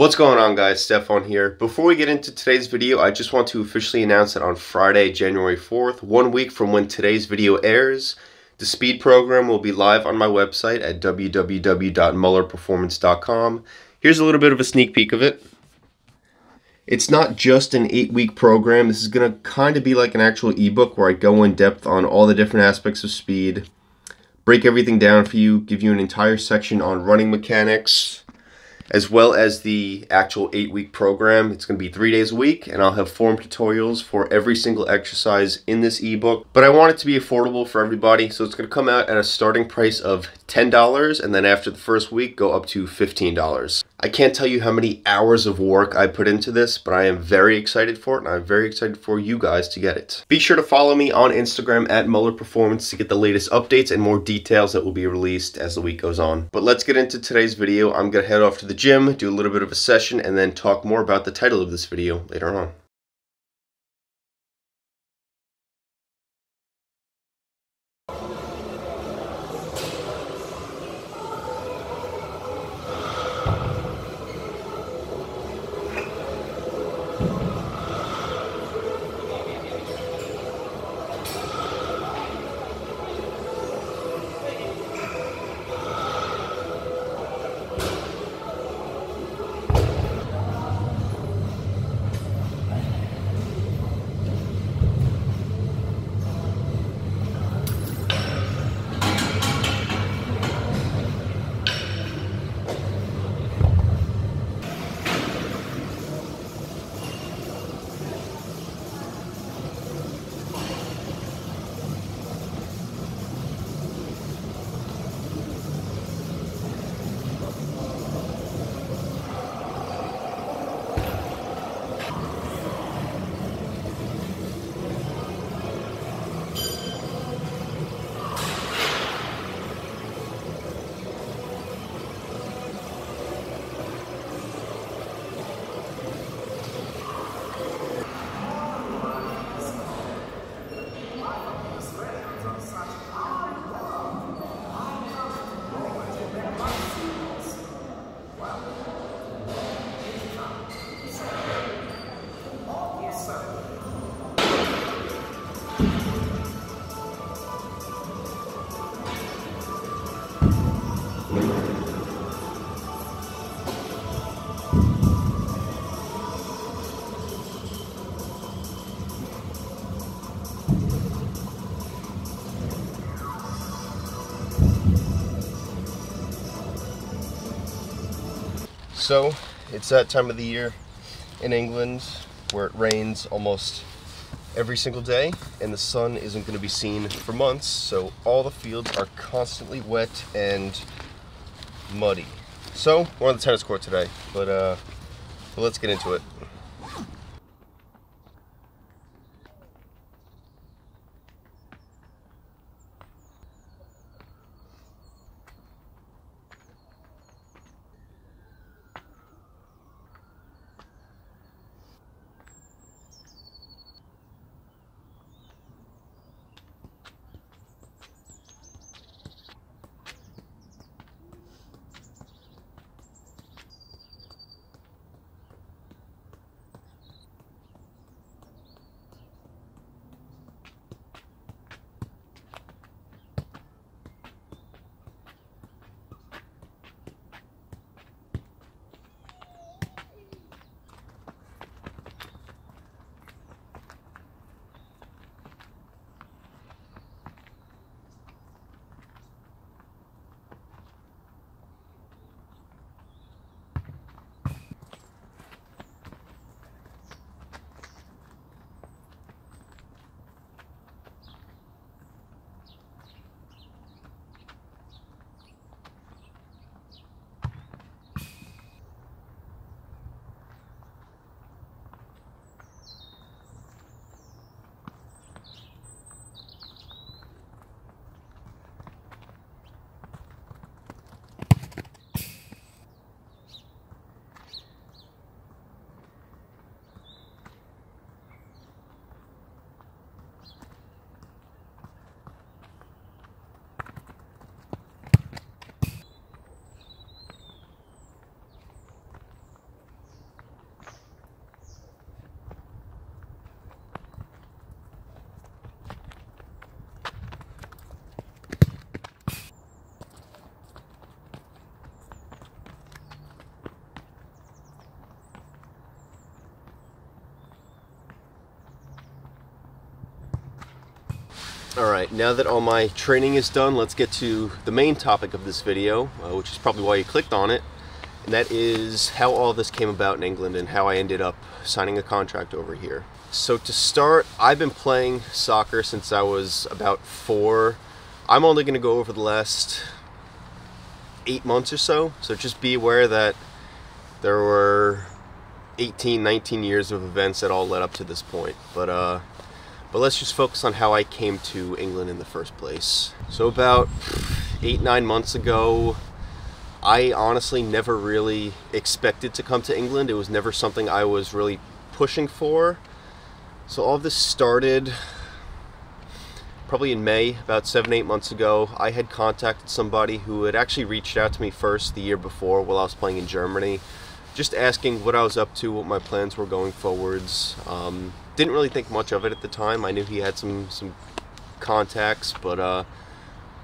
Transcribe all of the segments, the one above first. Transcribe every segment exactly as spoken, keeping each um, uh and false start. What's going on, guys? Stefan here. Before we get into today's video, I just want to officially announce that on Friday, January fourth, one week from when today's video airs, the speed program will be live on my website at w w w dot muller performance dot com. Here's a little bit of a sneak peek of it. It's not just an eight-week program. This is going to kind of be like an actual ebook where I go in depth on all the different aspects of speed, break everything down for you, give you an entire section on running mechanics, as well as the actual eight-week program. It's going to be three days a week, and I'll have form tutorials for every single exercise in this ebook. But I want it to be affordable for everybody, so it's going to come out at a starting price of ten dollars, and then after the first week, go up to fifteen dollars. I can't tell you how many hours of work I put into this, but I am very excited for it, and I'm very excited for you guys to get it. Be sure to follow me on Instagram at Mueller Performance to get the latest updates and more details that will be released as the week goes on. But let's get into today's video. I'm going to head off to the gym, do a little bit of a session, and then talk more about the title of this video later on. So it's that time of the year in England where it rains almost every single day and the sun isn't going to be seen for months, so all the fields are constantly wet and muddy. So we're on the tennis court today, but uh, let's get into it. All right, now that all my training is done, let's get to the main topic of this video, uh, which is probably why you clicked on it, and that is how all this came about in England and how I ended up signing a contract over here. So to start, I've been playing soccer since I was about four. I'm only going to go over the last eight months or so, so just be aware that there were eighteen, nineteen years of events that all led up to this point, but uh, but let's just focus on how I came to England in the first place. So about eight, nine months ago, I honestly never really expected to come to England. It was never something I was really pushing for. So all of this started probably in May, about seven, eight months ago. I had contacted somebody who had actually reached out to me first the year before while I was playing in Germany, just asking what I was up to, what my plans were going forwards. Um, didn't really think much of it at the time. I knew he had some some contacts, but uh,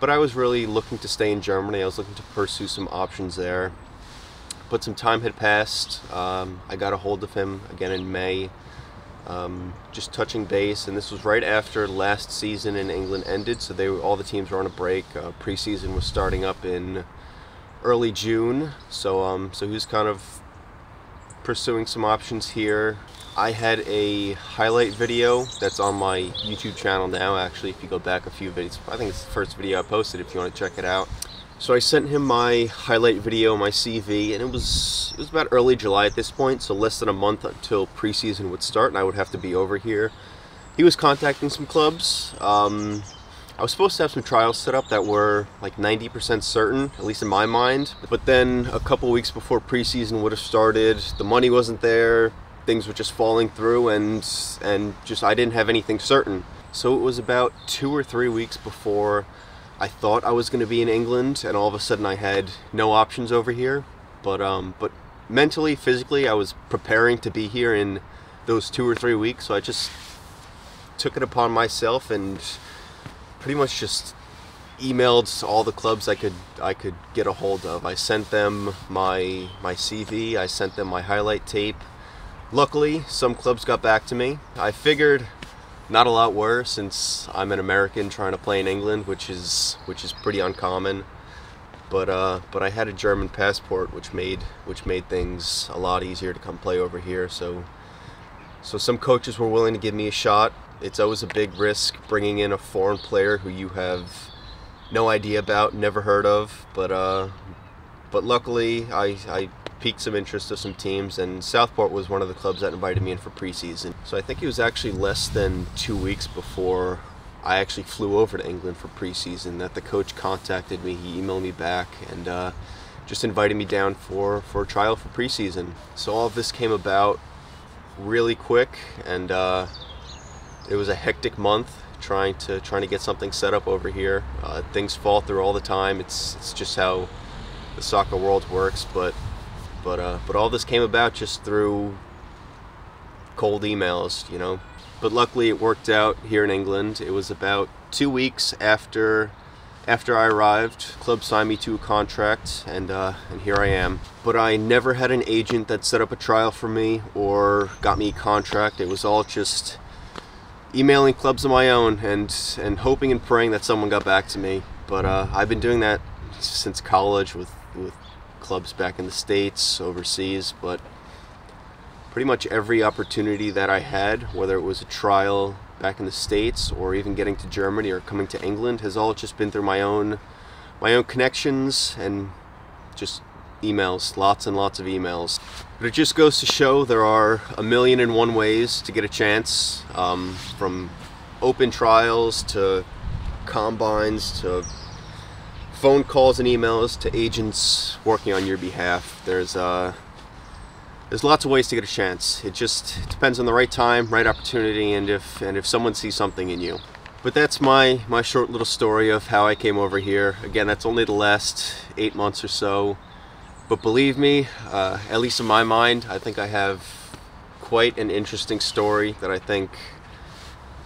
but I was really looking to stay in Germany. I was looking to pursue some options there. But some time had passed. Um, I got a hold of him again in May, um, just touching base. And this was right after last season in England ended, so they were, all the teams were on a break. Uh, preseason was starting up in early June, so um, so he was kind of pursuing some options here. I had a highlight video that's on my YouTube channel now, actually, if you go back a few videos. I think it's the first video I posted if you want to check it out. So I sent him my highlight video, my C V, and it was, it was about early July at this point, so less than a month until preseason would start and I would have to be over here. He was contacting some clubs. Um, I was supposed to have some trials set up that were like ninety percent certain, at least in my mind. But then a couple weeks before preseason would have started, the money wasn't there. Things were just falling through, and and just I didn't have anything certain. So it was about two or three weeks before I thought I was going to be in England, and all of a sudden I had no options over here. But um, but mentally, physically, I was preparing to be here in those two or three weeks. So I just took it upon myself and pretty much just emailed all the clubs I could I could get a hold of. I sent them my my C V. I sent them my highlight tape. Luckily, some clubs got back to me. I figured not a lot were, since I'm an American trying to play in England, which is which is pretty uncommon. But uh, but I had a German passport, which made which made things a lot easier to come play over here. So so some coaches were willing to give me a shot. It's always a big risk bringing in a foreign player who you have no idea about, never heard of. But uh, but luckily, I. I piqued some interest of some teams, and Southport was one of the clubs that invited me in for preseason. So I think it was actually less than two weeks before I actually flew over to England for preseason that the coach contacted me. He emailed me back and uh, just invited me down for, for a trial for preseason. So all of this came about really quick, and uh, it was a hectic month trying to trying to get something set up over here. Uh, things fall through all the time. It's, it's just how the soccer world works, but But, uh, but all this came about just through cold emails, you know. But luckily it worked out here in England. It was about two weeks after after I arrived. Club signed me to a contract, and, uh, and here I am. But I never had an agent that set up a trial for me or got me a contract. It was all just emailing clubs of my own and, and hoping and praying that someone got back to me. But uh, I've been doing that since college with, with clubs back in the States, overseas, but pretty much every opportunity that I had, whether it was a trial back in the States or even getting to Germany or coming to England, has all just been through my own my own connections and just emails, lots and lots of emails. But it just goes to show there are a million and one ways to get a chance, um, from open trials to combines to phone calls and emails to agents working on your behalf. There's uh, there's lots of ways to get a chance. It just depends on the right time, right opportunity, and if and if someone sees something in you. But that's my my short little story of how I came over here. Again, that's only the last eight months or so. But believe me, uh, at least in my mind, I think I have quite an interesting story that I think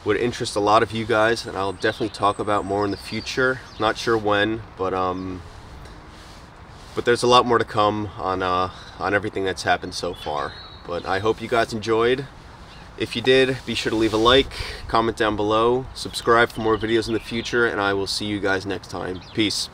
would interest a lot of you guys, and I'll definitely talk about more in the future. Not sure when, but um, but there's a lot more to come on uh, on everything that's happened so far. But I hope you guys enjoyed, If you did, be sure to leave a like, comment down below, subscribe for more videos in the future, and I will see you guys next time. Peace.